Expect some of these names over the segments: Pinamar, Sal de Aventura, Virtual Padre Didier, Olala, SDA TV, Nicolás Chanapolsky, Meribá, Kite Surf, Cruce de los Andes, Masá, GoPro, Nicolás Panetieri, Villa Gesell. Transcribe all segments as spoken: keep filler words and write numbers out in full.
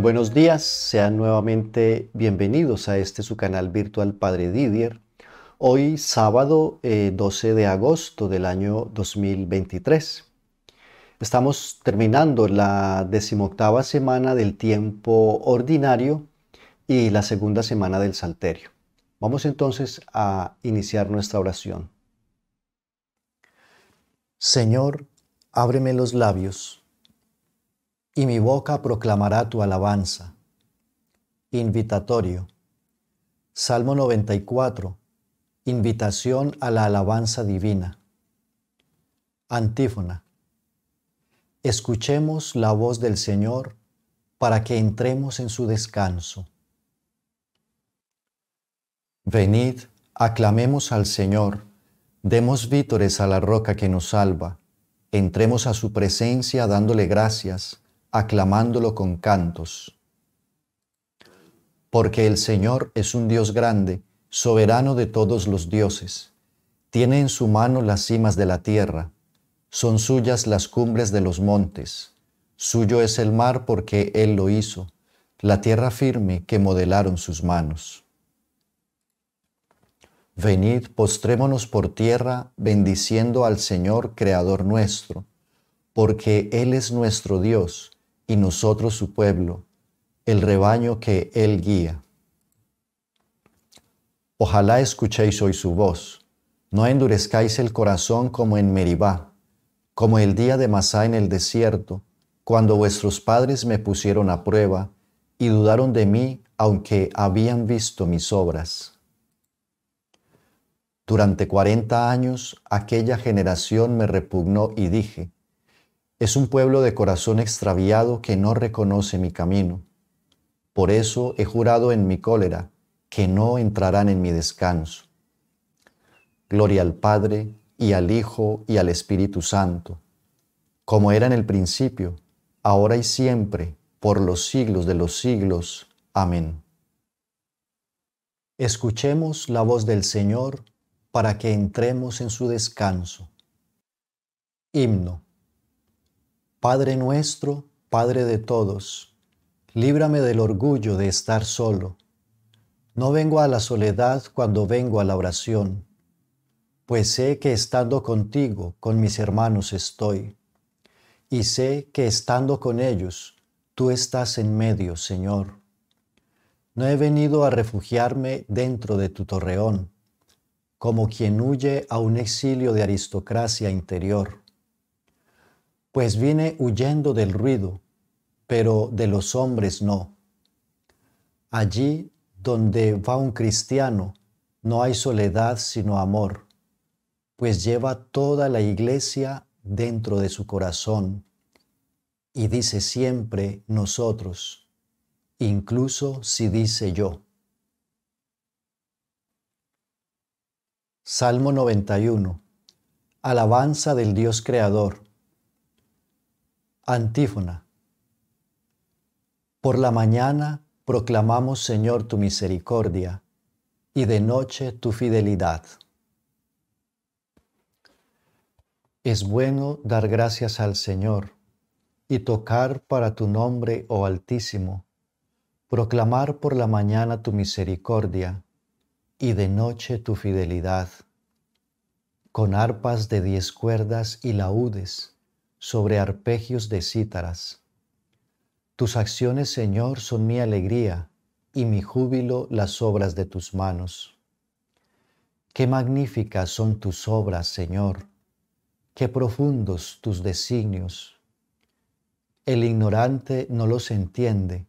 Muy buenos días, sean nuevamente bienvenidos a este su canal Virtual Padre Didier. Hoy sábado eh, doce de agosto del año dos mil veintitrés. Estamos terminando la decimoctava semana del tiempo ordinario y la segunda semana del Salterio. Vamos entonces a iniciar nuestra oración. Señor, ábreme los labios, y mi boca proclamará tu alabanza. Invitatorio. Salmo noventa y cuatro. Invitación a la alabanza divina. Antífona. Escuchemos la voz del Señor para que entremos en su descanso. Venid, aclamemos al Señor, demos vítores a la roca que nos salva, entremos a su presencia dándole gracias, aclamándolo con cantos. Porque el Señor es un Dios grande, soberano de todos los dioses. Tiene en su mano las cimas de la tierra. Son suyas las cumbres de los montes. Suyo es el mar porque Él lo hizo, la tierra firme que modelaron sus manos. Venid, postrémonos por tierra, bendiciendo al Señor, Creador nuestro, porque Él es nuestro Dios, y nosotros su pueblo, el rebaño que Él guía. Ojalá escuchéis hoy su voz. No endurezcáis el corazón como en Meribá, como el día de Masá en el desierto, cuando vuestros padres me pusieron a prueba y dudaron de mí, aunque habían visto mis obras. Durante cuarenta años aquella generación me repugnó y dije: es un pueblo de corazón extraviado que no reconoce mi camino. Por eso he jurado en mi cólera que no entrarán en mi descanso. Gloria al Padre, y al Hijo, y al Espíritu Santo, como era en el principio, ahora y siempre, por los siglos de los siglos. Amén. Escuchemos la voz del Señor para que entremos en su descanso. Himno. Padre nuestro, Padre de todos, líbrame del orgullo de estar solo. No vengo a la soledad cuando vengo a la oración, pues sé que estando contigo, con mis hermanos estoy. Y sé que estando con ellos, tú estás en medio, Señor. No he venido a refugiarme dentro de tu torreón, como quien huye a un exilio de aristocracia interior. Pues vine huyendo del ruido, pero de los hombres no. Allí donde va un cristiano, no hay soledad sino amor, pues lleva toda la iglesia dentro de su corazón, y dice siempre nosotros, incluso si dice yo. Salmo noventa y uno. Alabanza del Dios Creador. Antífona. Por la mañana proclamamos, Señor, tu misericordia, y de noche tu fidelidad. Es bueno dar gracias al Señor, y tocar para tu nombre, oh Altísimo, proclamar por la mañana tu misericordia, y de noche tu fidelidad, con arpas de diez cuerdas y laúdes, sobre arpegios de cítaras. Tus acciones, Señor, son mi alegría, y mi júbilo las obras de tus manos. Qué magníficas son tus obras, Señor, qué profundos tus designios. El ignorante no los entiende,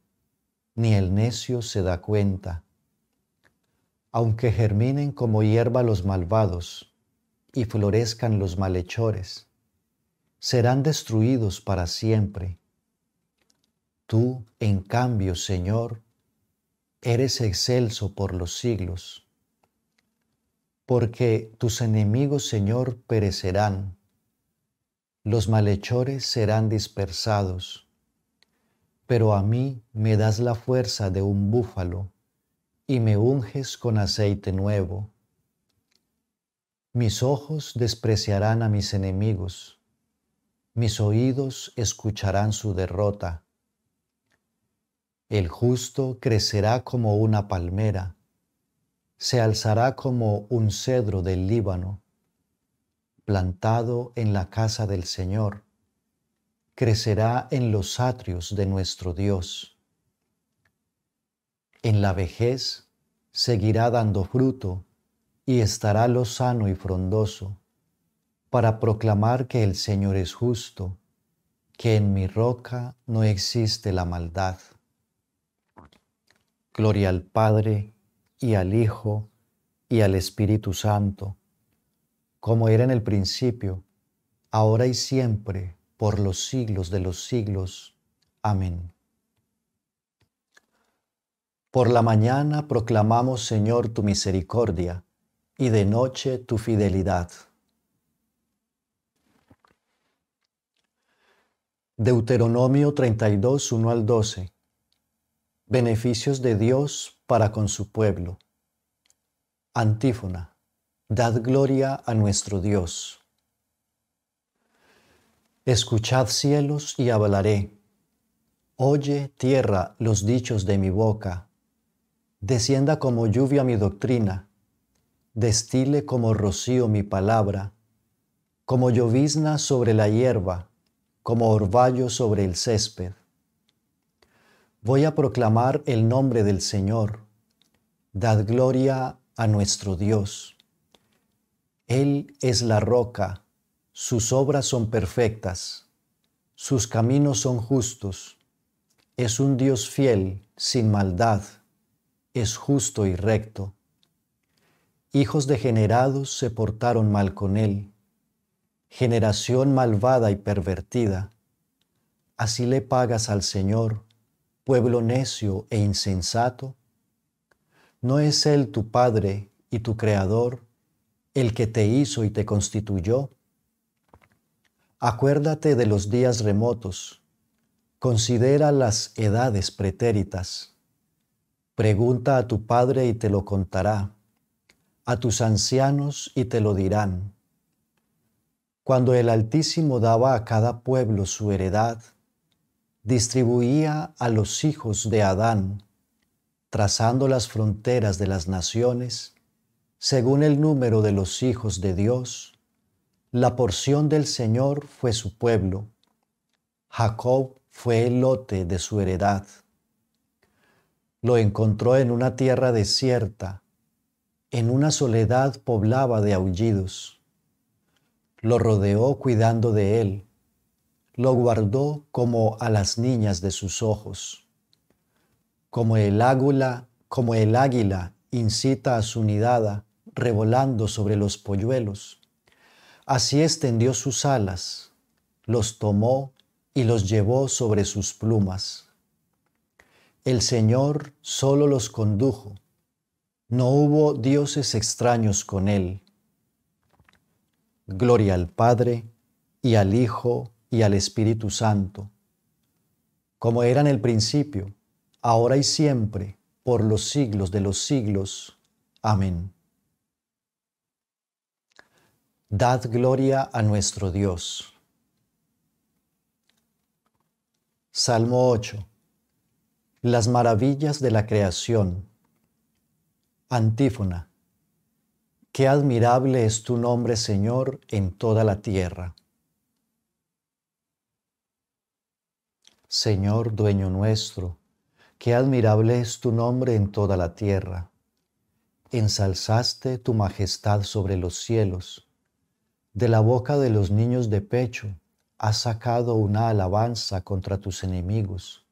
ni el necio se da cuenta. Aunque germinen como hierba los malvados, y florezcan los malhechores, serán destruidos para siempre. Tú, en cambio, Señor, eres excelso por los siglos. Porque tus enemigos, Señor, perecerán. Los malhechores serán dispersados. Pero a mí me das la fuerza de un búfalo, y me unges con aceite nuevo. Mis ojos despreciarán a mis enemigos. Mis oídos escucharán su derrota. El justo crecerá como una palmera, se alzará como un cedro del Líbano, plantado en la casa del Señor, crecerá en los atrios de nuestro Dios. En la vejez seguirá dando fruto y estará lozano y frondoso, para proclamar que el Señor es justo, que en mi roca no existe la maldad. Gloria al Padre, y al Hijo, y al Espíritu Santo, como era en el principio, ahora y siempre, por los siglos de los siglos. Amén. Por la mañana proclamamos, Señor, tu misericordia, y de noche tu fidelidad. Deuteronomio treinta y dos, uno al doce. Beneficios de Dios para con su pueblo. Antífona. Dad gloria a nuestro Dios. Escuchad cielos y hablaré. Oye, tierra, los dichos de mi boca. Descienda como lluvia mi doctrina. Destile como rocío mi palabra. Como llovizna sobre la hierba. Como orvallo sobre el césped. Voy a proclamar el nombre del Señor. Dad gloria a nuestro Dios. Él es la roca, sus obras son perfectas, sus caminos son justos. Es un Dios fiel, sin maldad, es justo y recto. Hijos degenerados se portaron mal con él, generación malvada y pervertida. Así le pagas al Señor, pueblo necio e insensato. ¿No es Él tu Padre y tu Creador, el que te hizo y te constituyó? Acuérdate de los días remotos, considera las edades pretéritas. Pregunta a tu Padre y te lo contará, a tus ancianos y te lo dirán. Cuando el Altísimo daba a cada pueblo su heredad, distribuía a los hijos de Adán, trazando las fronteras de las naciones, según el número de los hijos de Dios. La porción del Señor fue su pueblo, Jacob fue el lote de su heredad. Lo encontró en una tierra desierta, en una soledad poblada de aullidos. Lo rodeó cuidando de él, lo guardó como a las niñas de sus ojos. Como el águila, como el águila incita a su nidada, revolando sobre los polluelos, así extendió sus alas, los tomó y los llevó sobre sus plumas. El Señor solo los condujo, no hubo dioses extraños con él. Gloria al Padre, y al Hijo, y al Espíritu Santo, como era en el principio, ahora y siempre, por los siglos de los siglos. Amén. Dad gloria a nuestro Dios. Salmo ocho. Las maravillas de la creación. Antífona. Qué admirable es tu nombre, Señor, en toda la tierra. Señor, dueño nuestro, qué admirable es tu nombre en toda la tierra. Ensalzaste tu majestad sobre los cielos. De la boca de los niños de pecho has sacado una alabanza contra tus enemigos,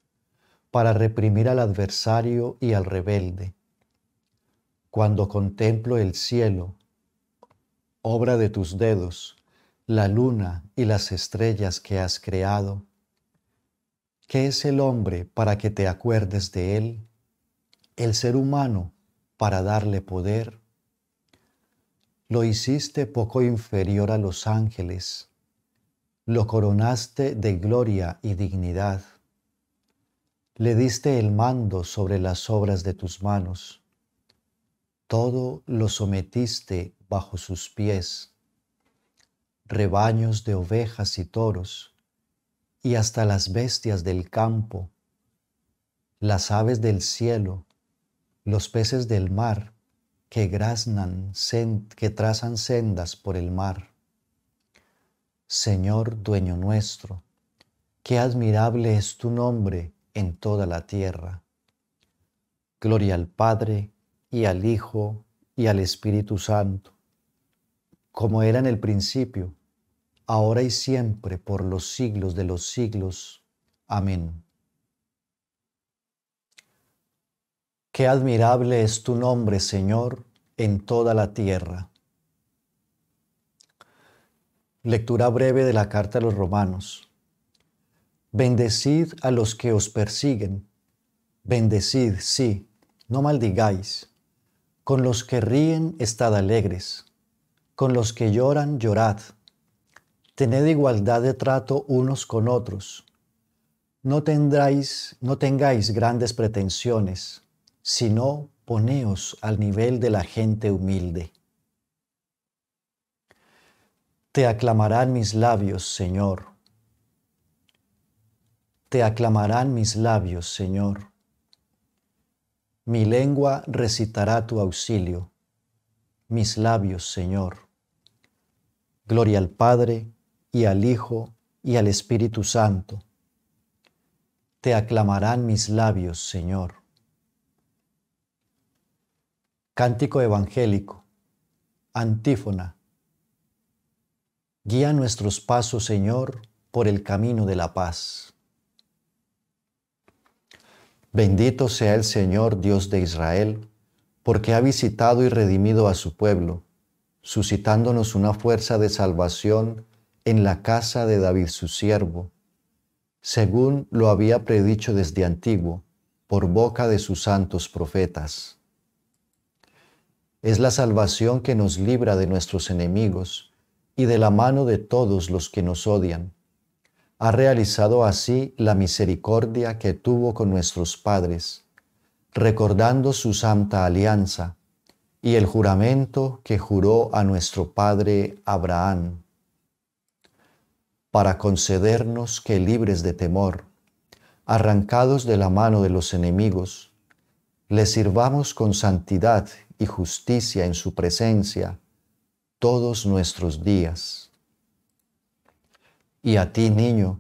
para reprimir al adversario y al rebelde. Cuando contemplo el cielo, obra de tus dedos, la luna y las estrellas que has creado, ¿qué es el hombre para que te acuerdes de él? El ser humano para darle poder. Lo hiciste poco inferior a los ángeles. Lo coronaste de gloria y dignidad. Le diste el mando sobre las obras de tus manos. Todo lo sometiste bajo sus pies. Rebaños de ovejas y toros, y hasta las bestias del campo, las aves del cielo, los peces del mar que graznan, que trazan sendas por el mar. Señor, dueño nuestro, qué admirable es tu nombre en toda la tierra. Gloria al Padre, y al Hijo, y al Espíritu Santo, como era en el principio, ahora y siempre, por los siglos de los siglos. Amén. Qué admirable es tu nombre, Señor, en toda la tierra. Lectura breve de la Carta a los Romanos. Bendecid a los que os persiguen. Bendecid, sí, no maldigáis. Con los que ríen, estad alegres. Con los que lloran, llorad. Tened igualdad de trato unos con otros. No tendráis, no tengáis grandes pretensiones, sino poneos al nivel de la gente humilde. Te aclamarán mis labios, Señor. Te aclamarán mis labios, Señor. Mi lengua recitará tu auxilio, mis labios, Señor. Gloria al Padre, y al Hijo, y al Espíritu Santo. Te aclamarán mis labios, Señor. Cántico evangélico, antífona. Guía nuestros pasos, Señor, por el camino de la paz. Bendito sea el Señor, Dios de Israel, porque ha visitado y redimido a su pueblo, suscitándonos una fuerza de salvación en la casa de David su siervo, según lo había predicho desde antiguo, por boca de sus santos profetas. Es la salvación que nos libra de nuestros enemigos y de la mano de todos los que nos odian. Ha realizado así la misericordia que tuvo con nuestros padres, recordando su santa alianza y el juramento que juró a nuestro padre Abraham, para concedernos que, libres de temor, arrancados de la mano de los enemigos, le sirvamos con santidad y justicia en su presencia todos nuestros días. Y a ti, niño,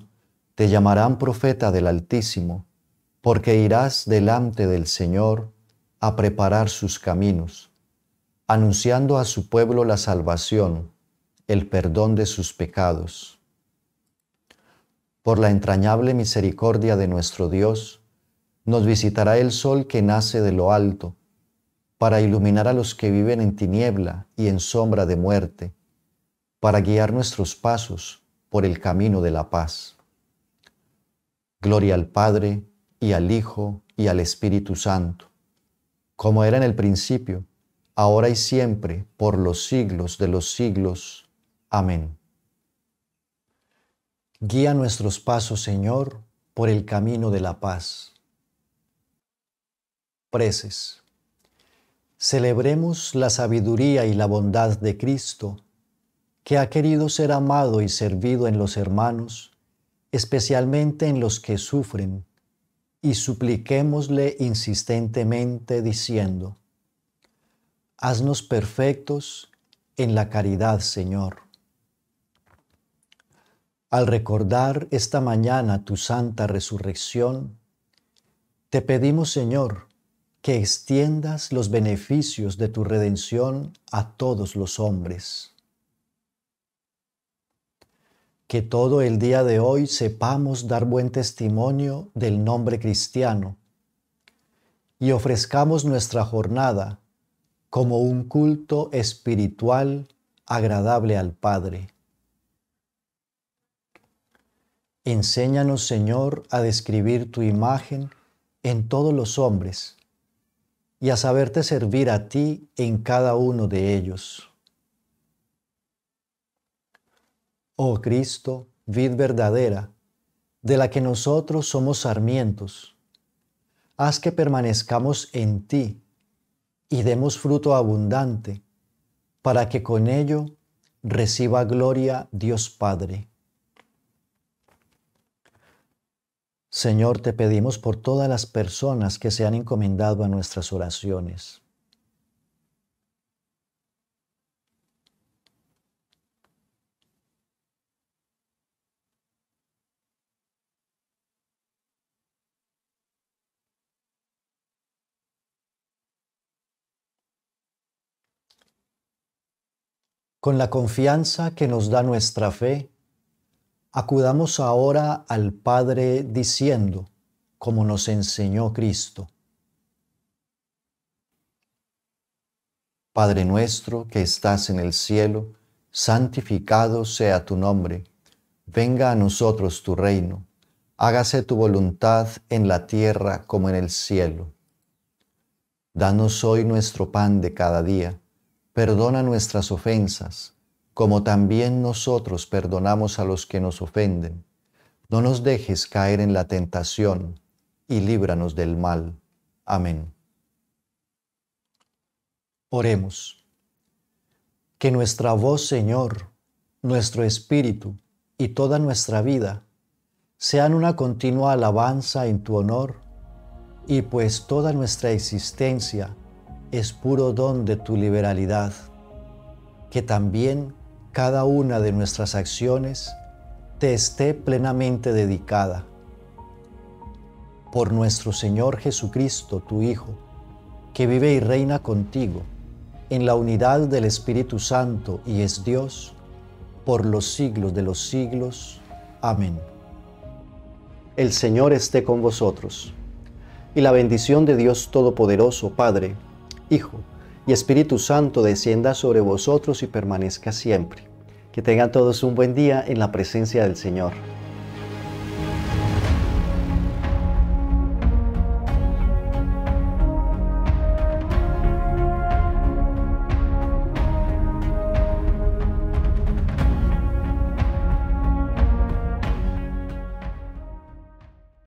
te llamarán profeta del Altísimo, porque irás delante del Señor a preparar sus caminos, anunciando a su pueblo la salvación, el perdón de sus pecados. Por la entrañable misericordia de nuestro Dios, nos visitará el sol que nace de lo alto, para iluminar a los que viven en tiniebla y en sombra de muerte, para guiar nuestros pasos por el camino de la paz. Gloria al Padre, y al Hijo, y al Espíritu Santo, como era en el principio, ahora y siempre, por los siglos de los siglos. Amén. Guía nuestros pasos, Señor, por el camino de la paz. Preces. Celebremos la sabiduría y la bondad de Cristo, que ha querido ser amado y servido en los hermanos, especialmente en los que sufren, y supliquémosle insistentemente diciendo: haznos perfectos en la caridad, Señor. Al recordar esta mañana tu santa resurrección, te pedimos, Señor, que extiendas los beneficios de tu redención a todos los hombres. Que todo el día de hoy sepamos dar buen testimonio del nombre cristiano y ofrezcamos nuestra jornada como un culto espiritual agradable al Padre. Enséñanos, Señor, a describir tu imagen en todos los hombres y a saberte servir a ti en cada uno de ellos. Oh Cristo, vid verdadera, de la que nosotros somos sarmientos, haz que permanezcamos en ti y demos fruto abundante, para que con ello reciba gloria Dios Padre. Señor, te pedimos por todas las personas que se han encomendado a nuestras oraciones. Con la confianza que nos da nuestra fe, acudamos ahora al Padre diciendo, como nos enseñó Cristo: Padre nuestro que estás en el cielo, santificado sea tu nombre. Venga a nosotros tu reino. Hágase tu voluntad en la tierra como en el cielo. Danos hoy nuestro pan de cada día. Perdona nuestras ofensas, como también nosotros perdonamos a los que nos ofenden. No nos dejes caer en la tentación, y líbranos del mal. Amén. Oremos. Que nuestra voz, Señor, nuestro espíritu y toda nuestra vida sean una continua alabanza en tu honor, y pues toda nuestra existencia es puro don de tu liberalidad, que también cada una de nuestras acciones te esté plenamente dedicada. Por nuestro Señor Jesucristo, tu Hijo, que vive y reina contigo, en la unidad del Espíritu Santo y es Dios, por los siglos de los siglos. Amén. El Señor esté con vosotros, y la bendición de Dios Todopoderoso, Padre, Hijo y Espíritu Santo descienda sobre vosotros y permanezca siempre. Que tengan todos un buen día en la presencia del Señor.